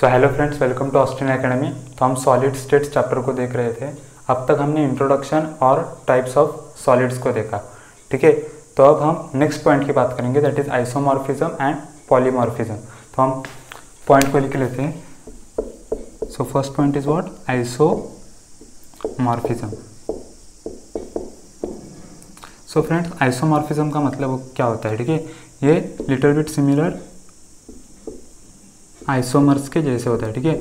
So hello friends, welcome to Austin academy. तो हम solid states chapter को देख रहे थे। अब तक हमने इंट्रोडक्शन और टाइप्स ऑफ सॉलिड्स को देखा, ठीक है। तो अब हम नेक्स्ट पॉइंट की बात करेंगे, that is isomorphism and polymorphism. तो हम पॉइंट को लिख लेते हैं। So first point is what? Isomorphism. So friends, isomorphism का मतलब क्या होता है, ठीक है? ये लिटिल बिट सिमिलर आइसोमर्स के जैसे होता है, ठीक है।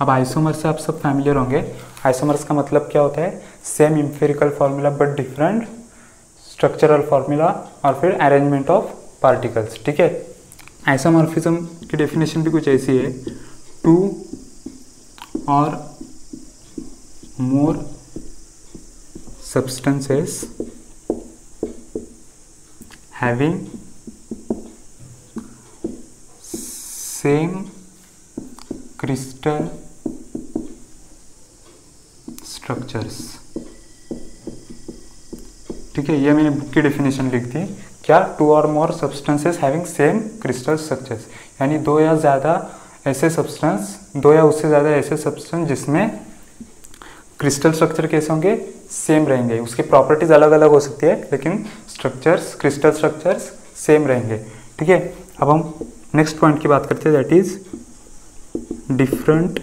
अब आइसोमर से आप सब फैमिलियर होंगे। आइसोमर्स का मतलब क्या होता है? Same empirical formula but different structural formula और फिर अरेंजमेंट ऑफ पार्टिकल्स, ठीक है। आइसोमॉर्फिज्म की डेफिनेशन भी कुछ ऐसी है, two or more substances having same crystal structures, ठीक है। ये मैंने बुक की डेफिनेशन लिख दी, क्या? Two or more substances having same crystal structures, यानी दो या ज़्यादा ऐसे सब्सटेंस, दो या उससे ज़्यादा ऐसे सब्सटेंस जिसमें क्रिस्टल स्ट्रक्चर कैसे होंगे? सेम रहेंगे। उसकी प्रॉपर्टीज अलग अलग हो सकती है, लेकिन स्ट्रक्चर्स, क्रिस्टल स्ट्रक्चर्स सेम रहेंगे, ठीक है। अब हम नेक्स्ट पॉइंट की बात करते हैं, that is different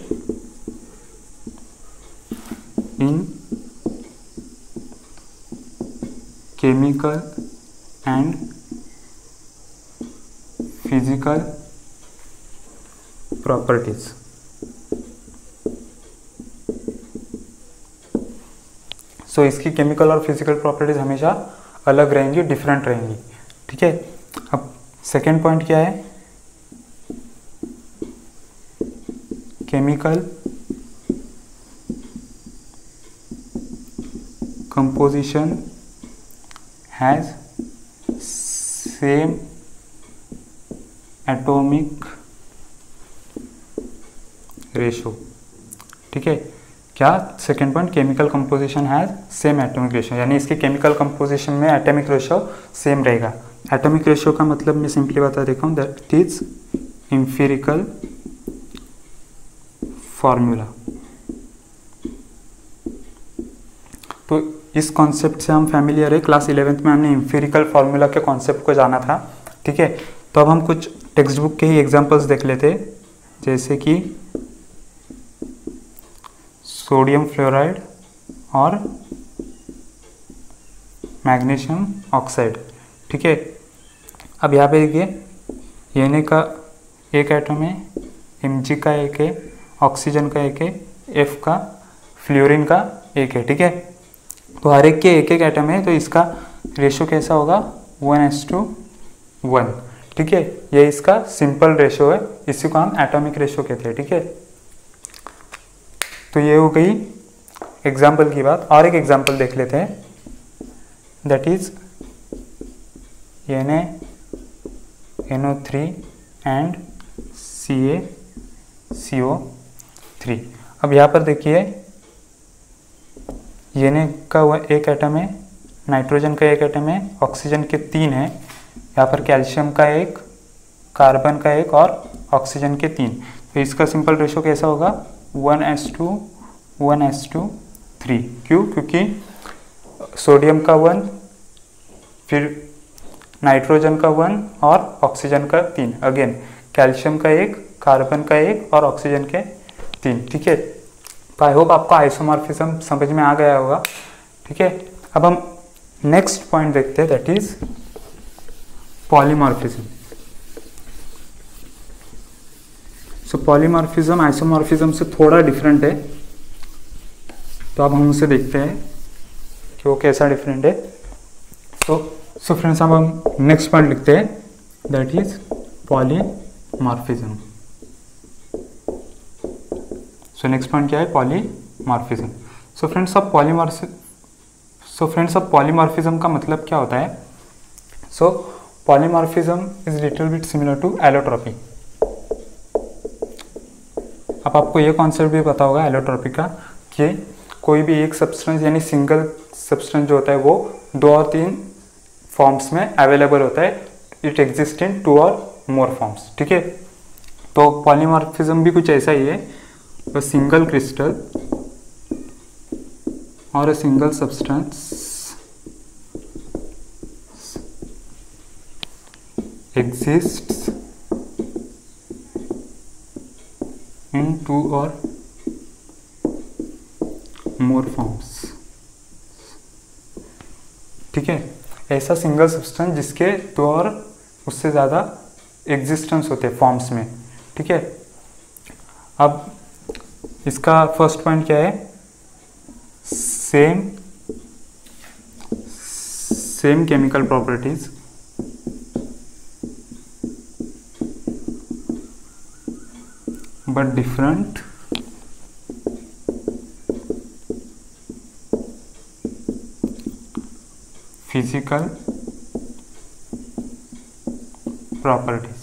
in chemical and physical properties. So इसकी केमिकल और फिजिकल प्रॉपर्टीज हमेशा अलग रहेंगी, डिफरेंट रहेंगी, ठीक है। अब सेकेंड पॉइंट क्या है? Chemical composition has same atomic ratio, ठीक है। क्या? Second point, chemical composition has same atomic ratio, यानी इसके केमिकल कंपोजिशन में एटॉमिक रेशो सेम रहेगा। एटॉमिक रेशो का मतलब मैं सिंपली बता देता हूँ, दैट इज एम्पिरिकल फॉर्मूला। तो इस कॉन्सेप्ट से हम फैमिलियर है। क्लास 11th में हमने एम्पिरिकल फार्मूला के कॉन्सेप्ट को जाना था, ठीक है। तो अब हम कुछ टेक्स्ट बुक के ही एग्जांपल्स देख लेते, जैसे कि सोडियम फ्लोराइड और मैग्नीशियम ऑक्साइड, ठीक है। अब यहाँ पे देखिए, एन ए का एक एटम है, एम जी का एक है, ऑक्सीजन का एक है, एफ का, फ्लोरीन का एक है, ठीक है। तो हर एक के एक एक एटम है, तो इसका रेशो कैसा होगा? 1:1, ठीक है। ये इसका सिंपल रेशो है, इसी को हम एटॉमिक रेशो कहते हैं, ठीक है। तो ये हो गई एग्जाम्पल की बात। और एक एग्जाम्पल देख लेते हैं, that is Na NO3 and CaCO3। अब यहाँ पर देखिए, Na का एक एटम है, नाइट्रोजन का एक एटम है, ऑक्सीजन के तीन है, यहाँ पर कैल्शियम का एक, कार्बन का एक और ऑक्सीजन के तीन। तो इसका सिंपल रेशो कैसा होगा? 1:3। क्यों? क्योंकि सोडियम का 1, फिर नाइट्रोजन का 1 और ऑक्सीजन का 3, अगेन कैल्शियम का 1, कार्बन का 1 और ऑक्सीजन के 3, ठीक है। तो आई होप आपको आइसोमॉर्फिज्म समझ में आ गया होगा, ठीक है। अब हम नेक्स्ट पॉइंट देखते हैं, that is polymorphism. So polymorphism isomorphism से थोड़ा डिफरेंट है, तो अब हम उसे देखते हैं कि वो कैसा डिफरेंट है। सो फ्रेंड्स, अब हम नेक्स्ट पॉइंट लिखते हैं, that is polymorphism. So next point क्या है? पॉलीमॉर्फिज्म। सो फ्रेंड्स, अब पॉलीमॉर्फिज्म का मतलब क्या होता है? So polymorphism is little bit similar to allotropy. अब आपको ये कॉन्सेप्ट भी पता होगा एलोट्रॉपी का, कि कोई भी एक सब्सटेंस यानी सिंगल सब्सटेंस जो होता है वो दो और तीन फॉर्म्स में अवेलेबल होता है, it exist in two or more forms, ठीक है। तो पॉलीमॉर्फिज्म भी कुछ ऐसा ही है, तो सिंगल क्रिस्टल और a single substance exists in two or more forms. ठीक है, ऐसा सिंगल सब्सटेंस जिसके दो और उससे ज़्यादा एग्जिस्टेंस होते हैं फॉर्म्स में। ठीक है, अब इसका फर्स्ट पॉइंट क्या है, same chemical properties, but different physical properties.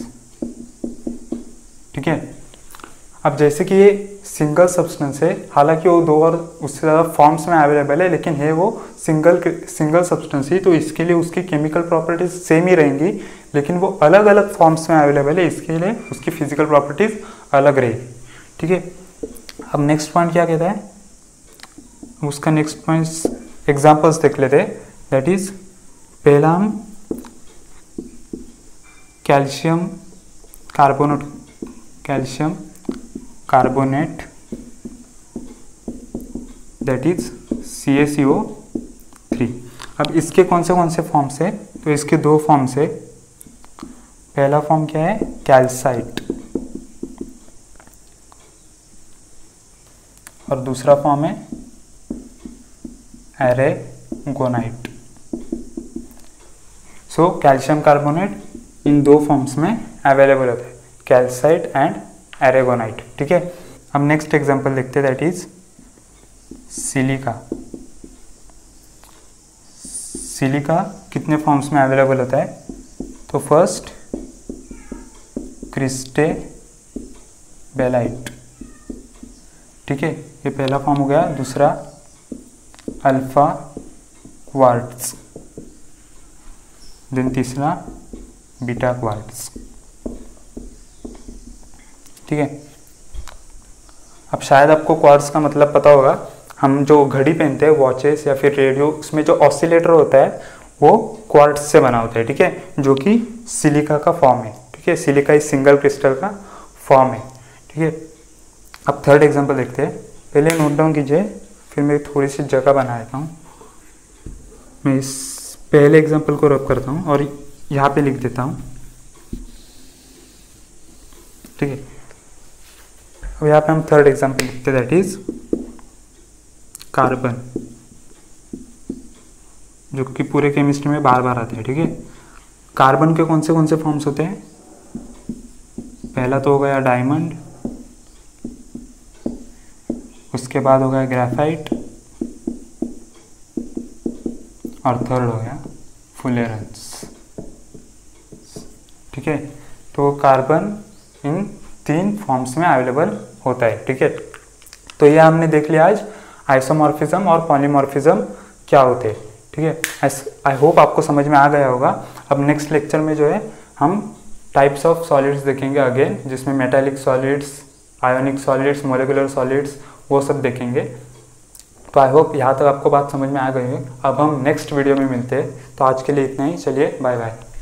ठीक है, अब जैसे कि ये सिंगल सब्सटेंस है, हालांकि वो दो और उससे ज़्यादा फॉर्म्स में अवेलेबल है, लेकिन है वो सिंगल सब्सटेंस ही, तो इसके लिए उसकी केमिकल प्रॉपर्टीज सेम ही रहेंगी, लेकिन वो अलग अलग फॉर्म्स में अवेलेबल है, इसके लिए उसकी फिजिकल प्रॉपर्टीज अलग रहेगी। ठीक है, अब नेक्स्ट पॉइंट क्या कहता है, उसका नेक्स्ट पॉइंट एग्जाम्पल्स देख लेते हैं। दैट इज, पहला हम calcium carbonate that is CaCO3। अब इसके कौन से फॉर्म्स है, तो इसके दो फॉर्म्स है। पहला फॉर्म क्या है, कैल्साइट, और दूसरा फॉर्म है एरागोनाइट। सो कैल्शियम कार्बोनेट इन दो फॉर्म्स में अवेलेबल होता है, कैल्साइट एंड एरागोनाइट। ठीक है, अब नेक्स्ट एग्जांपल देखते हैं, दैट इज सिलिका कितने फॉर्म्स में अवेलेबल होता है, तो फर्स्ट क्रिस्टेबेलाइट। ठीक है, ये पहला फॉर्म हो गया। दूसरा अल्फा क्वार्ट्स, देन तीसरा बीटा क्वार्ट्स। ठीक है, अब शायद आपको क्वार्ट्स का मतलब पता होगा, हम जो घड़ी पहनते हैं, वॉचेस या फिर रेडियो, उसमें जो ऑसिलेटर होता है वो क्वार्ट्स से बना होता है। ठीक है, जो कि सिलिका का फॉर्म है। ठीक है, सिलिका इस सिंगल क्रिस्टल का फॉर्म है। ठीक है, अब थर्ड एग्जांपल देखते हैं। पहले नोट डाउन कीजिए, फिर मैं थोड़ी सी जगह बना देता हूँ। मैं इस पहले एग्जांपल को रब करता हूँ और यहाँ पे लिख देता हूँ। ठीक है, अब यहाँ पे हम थर्ड एग्जांपल लिखते हैं, दैट इज कार्बन, जो कि पूरे केमिस्ट्री में बार बार आते हैं। ठीक है, कार्बन के कौन से फॉर्म्स होते हैं, पहला तो हो गया डायमंड, उसके बाद हो गया ग्रेफाइट, और थर्ड हो गया फुलेरेंस। ठीक है, तो कार्बन इन तीन फॉर्म्स में अवेलेबल होता है। ठीक है, तो ये हमने देख लिया आज आइसोमॉर्फिज्म और पॉलीमॉर्फिज्म क्या होते हैं। ठीक है, आई होप आपको समझ में आ गया होगा। अब नेक्स्ट लेक्चर में जो है हम टाइप्स ऑफ सॉलिड्स देखेंगे अगेन, जिसमें metallic solids, ionic solids, molecular solids, वो सब देखेंगे। तो आई होप यहाँ तक आपको बात समझ में आ गई है। अब हम नेक्स्ट वीडियो में मिलते हैं, तो आज के लिए इतना ही। चलिए, बाय बाय।